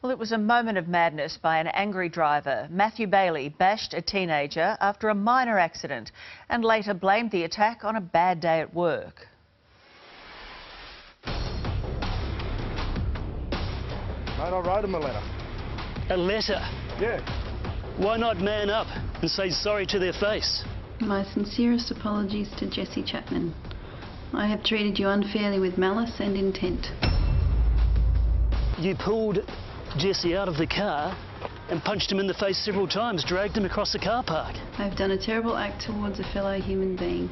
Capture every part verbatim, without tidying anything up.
Well, it was a moment of madness by an angry driver. Matthew Bailey bashed a teenager after a minor accident and later blamed the attack on a bad day at work. Mate, I wrote him a letter. A letter? Yeah. Why not man up and say sorry to their face? My sincerest apologies to Jesse Chapman. I have treated you unfairly with malice and intent. You pulled Jesse out of the car and punched him in the face several times, dragged him across the car park. I've done a terrible act towards a fellow human being,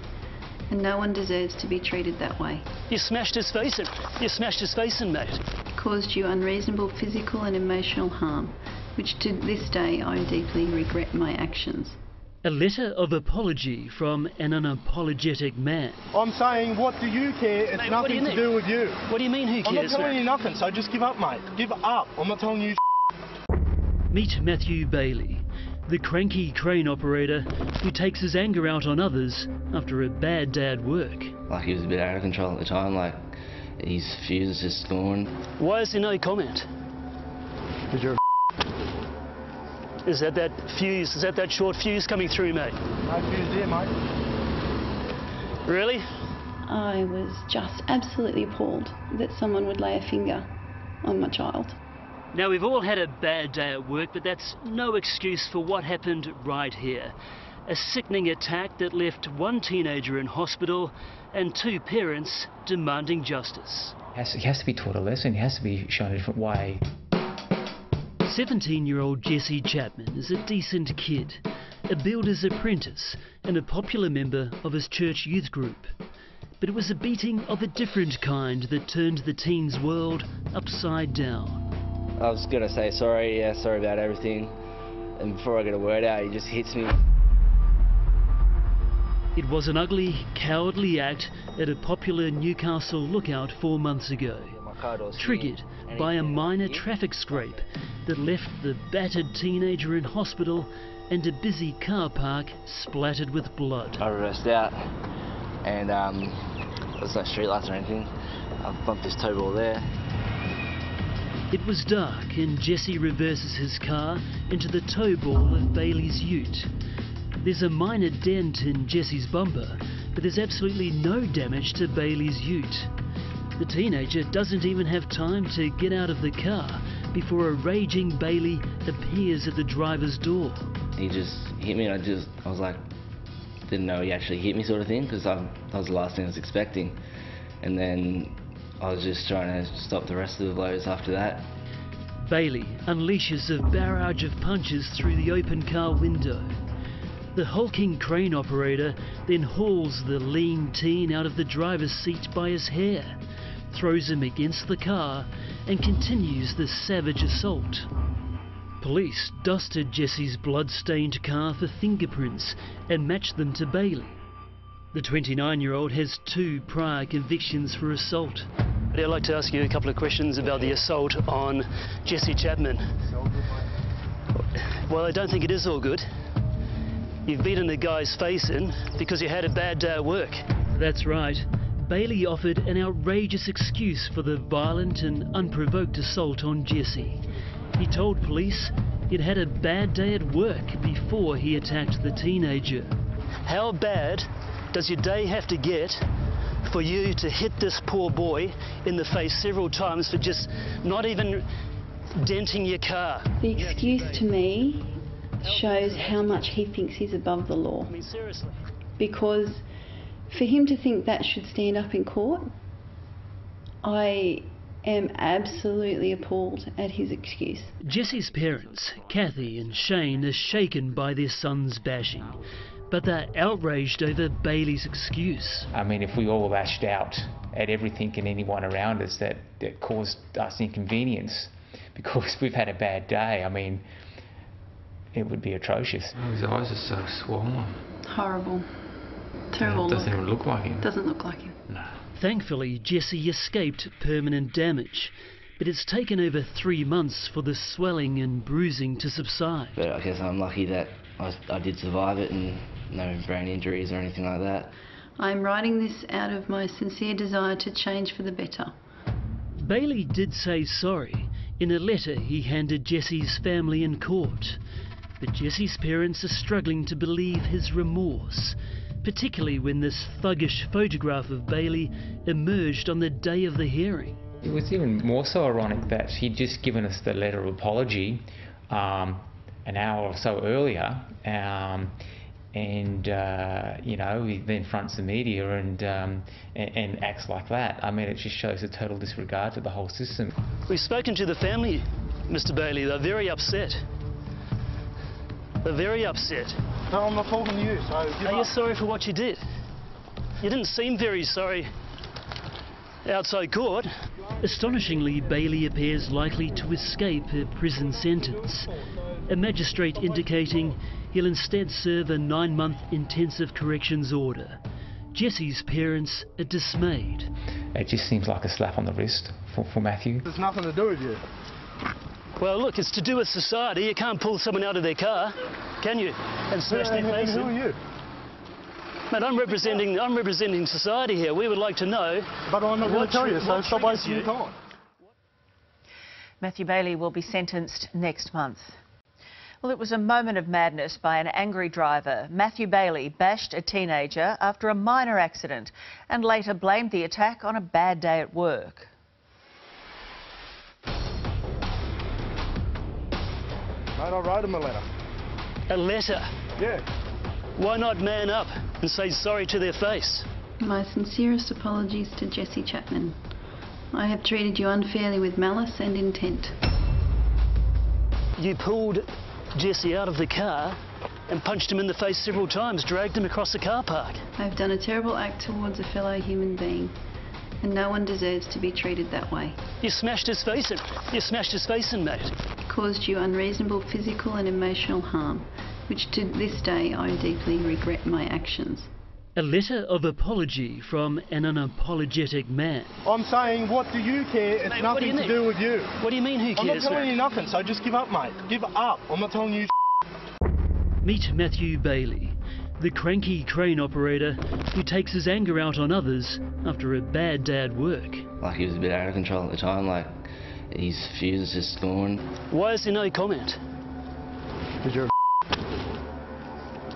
and no one deserves to be treated that way. You smashed his face in. You smashed his face in, mate. It caused you unreasonable physical and emotional harm, which to this day I deeply regret my actions. A letter of apology from an unapologetic man. I'm saying, what do you care? It's mate, nothing do to do with you. What do you mean, who cares? I'm not telling mate? you nothing, so just give up, mate. Give up. I'm not telling you. Meet Matthew Bailey, the cranky crane operator who takes his anger out on others after a bad day at work. Like, he was a bit out of control at the time. Like, his fuse is just gone. Why is there no comment? Because you're a Is that that fuse, is that that short fuse coming through, mate? No fuse there, mate. Really? I was just absolutely appalled that someone would lay a finger on my child. Now, we've all had a bad day at work, but that's no excuse for what happened right here. A sickening attack that left one teenager in hospital and two parents demanding justice. He has to, he has to be taught a lesson. He has to be shown a different way. seventeen-year-old Jesse Chapman is a decent kid, a builder's apprentice and a popular member of his church youth group. But it was a beating of a different kind that turned the teen's world upside down. I was going to say sorry, yeah, sorry about everything, and before I get a word out, he just hits me. It was an ugly, cowardly act at a popular Newcastle lookout four months ago, triggered by a minor traffic scrape that left the battered teenager in hospital and a busy car park splattered with blood. I reversed out and um, there's no streetlights or anything. I bumped this toe ball there. It was dark and Jesse reverses his car into the toe ball of Bailey's ute. There's a minor dent in Jesse's bumper, but there's absolutely no damage to Bailey's ute. The teenager doesn't even have time to get out of the car before a raging Bailey appears at the driver's door. He just hit me and I just, I was like, didn't know he actually hit me, sort of thing, because that was the last thing I was expecting. And then I was just trying to stop the rest of the blows after that. Bailey unleashes a barrage of punches through the open car window. The hulking crane operator then hauls the lean teen out of the driver's seat by his hair, throws him against the car and continues the savage assault. Police dusted Jesse's blood-stained car for fingerprints and matched them to Bailey. The twenty-nine-year-old has two prior convictions for assault. I'd like to ask you a couple of questions about the assault on Jesse Chapman. Well, I don't think it is all good. You've beaten the guy's face in because you had a bad day at work. That's right. Bailey offered an outrageous excuse for the violent and unprovoked assault on Jesse. He told police he'd had a bad day at work before he attacked the teenager. How bad does your day have to get for you to hit this poor boy in the face several times for just not even denting your car? The excuse to me shows how much he thinks he's above the law. I mean, seriously. Because for him to think that should stand up in court, I am absolutely appalled at his excuse. Jesse's parents, Kathy and Shane, are shaken by their son's bashing, but they're outraged over Bailey's excuse. I mean, if we all lashed out at everything and anyone around us that, that caused us inconvenience because we've had a bad day, I mean, it would be atrocious. Oh, his eyes are so swollen. Horrible. Terrible. It doesn't even look like him. Doesn't look like him. No. Thankfully, Jesse escaped permanent damage, but it's taken over three months for the swelling and bruising to subside. But I guess I'm lucky that I, I did survive it and no brain injuries or anything like that. I'm writing this out of my sincere desire to change for the better. Bailey did say sorry In a letter he handed Jesse's family in court, but Jesse's parents are struggling to believe his remorse, particularly when this thuggish photograph of Bailey emerged on the day of the hearing. It was even more so ironic that he'd just given us the letter of apology um, an hour or so earlier, um, and uh, you know, he then fronts the media and, um, and and acts like that. I mean, it just shows a total disregard to the whole system. We've spoken to the family, Mister Bailey. They're very upset. They're very upset. No, I'm not talking to you. So are up. You sorry for what you did? You didn't seem very sorry outside court. Astonishingly, Bailey appears likely to escape her prison sentence. A magistrate indicating he'll instead serve a nine-month intensive corrections order. Jesse's parents are dismayed. It just seems like a slap on the wrist for, for Matthew. There's nothing to do with you. Well, look, it's to do with society. You can't pull someone out of their car, can you? And smash their face in. Who are you? Mate, I'm representing, I'm representing society here. We would like to know... But I'm not going to tell you, so stop wasting your time. Matthew Bailey will be sentenced next month. Well, it was a moment of madness by an angry driver. Matthew Bailey bashed a teenager after a minor accident and later blamed the attack on a bad day at work. Mate, I wrote him a letter. A letter? Yeah. Why not man up and say sorry to their face? My sincerest apologies to Jesse Chapman. I have treated you unfairly with malice and intent. You pulled Jesse out of the car and punched him in the face several times, dragged him across the car park. I've done a terrible act towards a fellow human being, and no one deserves to be treated that way. You smashed his face in. You smashed his face in, mate. Caused you unreasonable physical and emotional harm, which to this day I deeply regret my actions. A letter of apology from an unapologetic man. I'm saying, what do you care? It's mate, nothing do to do with you. What do you mean, who cares? I'm not telling mate? you nothing, so just give up, mate. Give up. I'm not telling you. Meet Matthew Bailey, the cranky crane operator who takes his anger out on others after a bad day at work. Like, he was a bit out of control at the time, like, his fuse is gone. Why is there no comment? Because you're a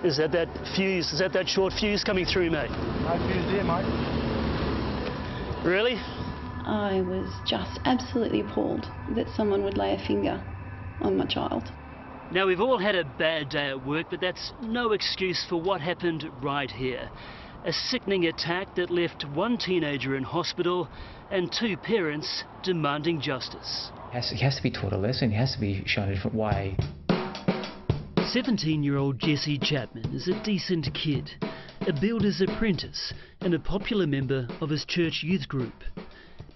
Is that that fuse, is that that short fuse coming through, mate? No fuse there, mate. Really? I was just absolutely appalled that someone would lay a finger on my child. Now, we've all had a bad day at work, but that's no excuse for what happened right here. A sickening attack that left one teenager in hospital and two parents demanding justice. He has to, he has to be taught a lesson. He has to be shown a different way. seventeen-year-old Jesse Chapman is a decent kid, a builder's apprentice and a popular member of his church youth group.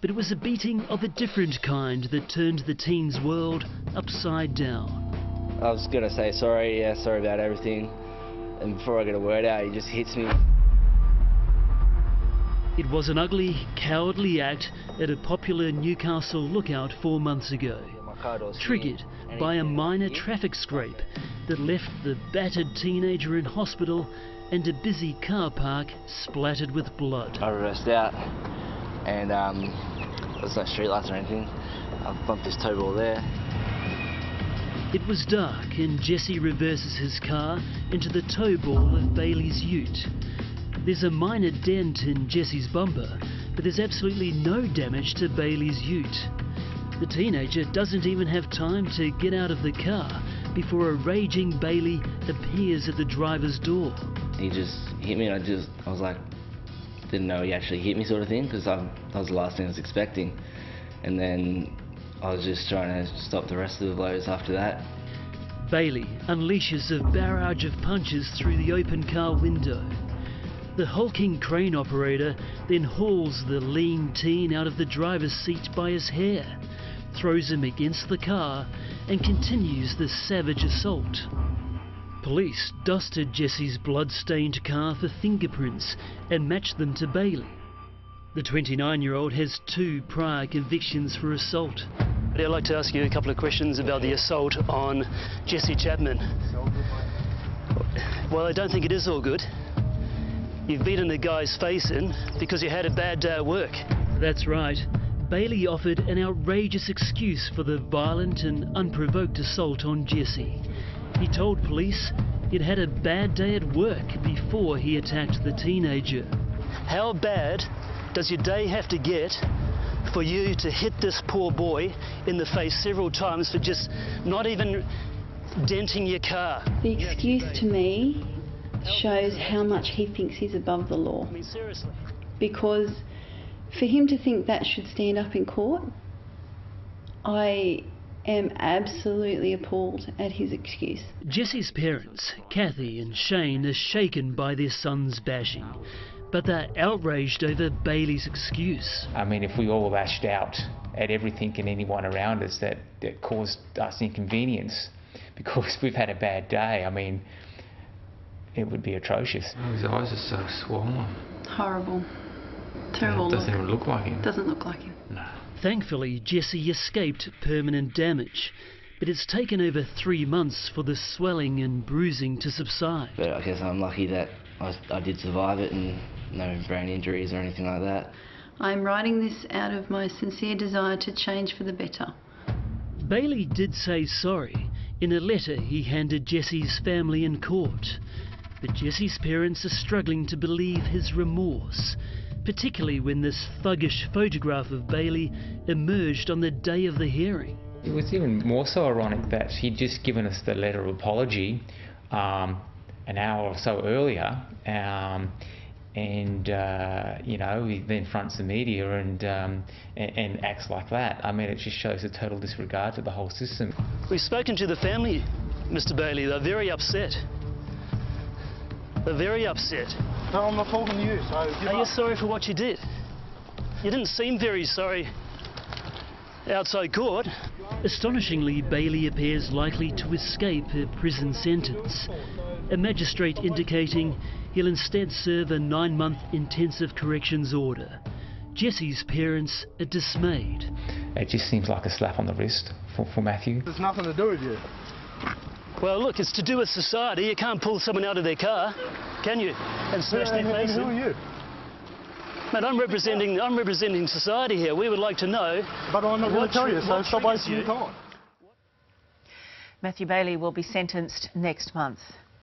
But it was a beating of a different kind that turned the teen's world upside down. I was going to say sorry, yeah, sorry about everything, and before I get a word out, he just hits me. It was an ugly, cowardly act at a popular Newcastle lookout four months ago, triggered by a minor traffic scrape that left the battered teenager in hospital and a busy car park splattered with blood. I reversed out and um, there's no streetlights or anything. I bumped his toe ball there. It was dark and Jesse reverses his car into the toe ball of Bailey's ute. There's a minor dent in Jesse's bumper, but there's absolutely no damage to Bailey's ute. The teenager doesn't even have time to get out of the car before a raging Bailey appears at the driver's door. He just hit me and I just, I was like, didn't know he actually hit me, sort of thing, because that was the last thing I was expecting. And then I was just trying to stop the rest of the blows after that. Bailey unleashes a barrage of punches through the open car window. The hulking crane operator then hauls the lean teen out of the driver's seat by his hair, throws him against the car and continues the savage assault. Police dusted Jesse's blood-stained car for fingerprints and matched them to Bailey. The twenty-nine-year-old has two prior convictions for assault. I'd like to ask you a couple of questions about the assault on Jesse Chapman. Well, I don't think it is all good. You've beaten the guy's face in because you had a bad day at work. That's right. Bailey offered an outrageous excuse for the violent and unprovoked assault on Jesse. He told police he'd had a bad day at work before he attacked the teenager. How bad does your day have to get for you to hit this poor boy in the face several times for just not even denting your car? The excuse to me shows how much he thinks he's above the law. I mean, seriously. Because for him to think that should stand up in court, I am absolutely appalled at his excuse. Jesse's parents, Kathy and Shane, are shaken by their son's bashing, but they're outraged over Bailey's excuse. I mean, if we all lashed out at everything and anyone around us that, that caused us inconvenience because we've had a bad day, I mean, it would be atrocious. Oh, his eyes are so swollen. Horrible. Terrible. It doesn't look. even look like him. Doesn't look like him. No. Thankfully, Jesse escaped permanent damage, but it's taken over three months for the swelling and bruising to subside. But I guess I'm lucky that I, I did survive it and no brain injuries or anything like that. I'm writing this out of my sincere desire to change for the better. Bailey did say sorry in a letter he handed Jesse's family in court, but Jesse's parents are struggling to believe his remorse, particularly when this thuggish photograph of Bailey emerged on the day of the hearing. It was even more so ironic that he'd just given us the letter of apology um, an hour or so earlier, um, and uh, you know, he then fronts the media and, um, and and acts like that. I mean, it just shows a total disregard to the whole system. We've spoken to the family, Mister Bailey. They're very upset. They're very upset. No, I'm not faulting you, so... Are you sorry for what you did? You didn't seem very sorry outside court. Astonishingly, Bailey appears likely to escape a prison sentence, a magistrate indicating he'll instead serve a nine-month intensive corrections order. Jesse's parents are dismayed. It just seems like a slap on the wrist for, for Matthew. There's nothing to do with you. Well, look, it's to do with society. You can't pull someone out of their car, can you? And smash their face. Who are you? Mate, I'm representing, I'm representing society here. We would like to know. But I'm not going to tell you, so stop wasting your time. Matthew Bailey will be sentenced next month.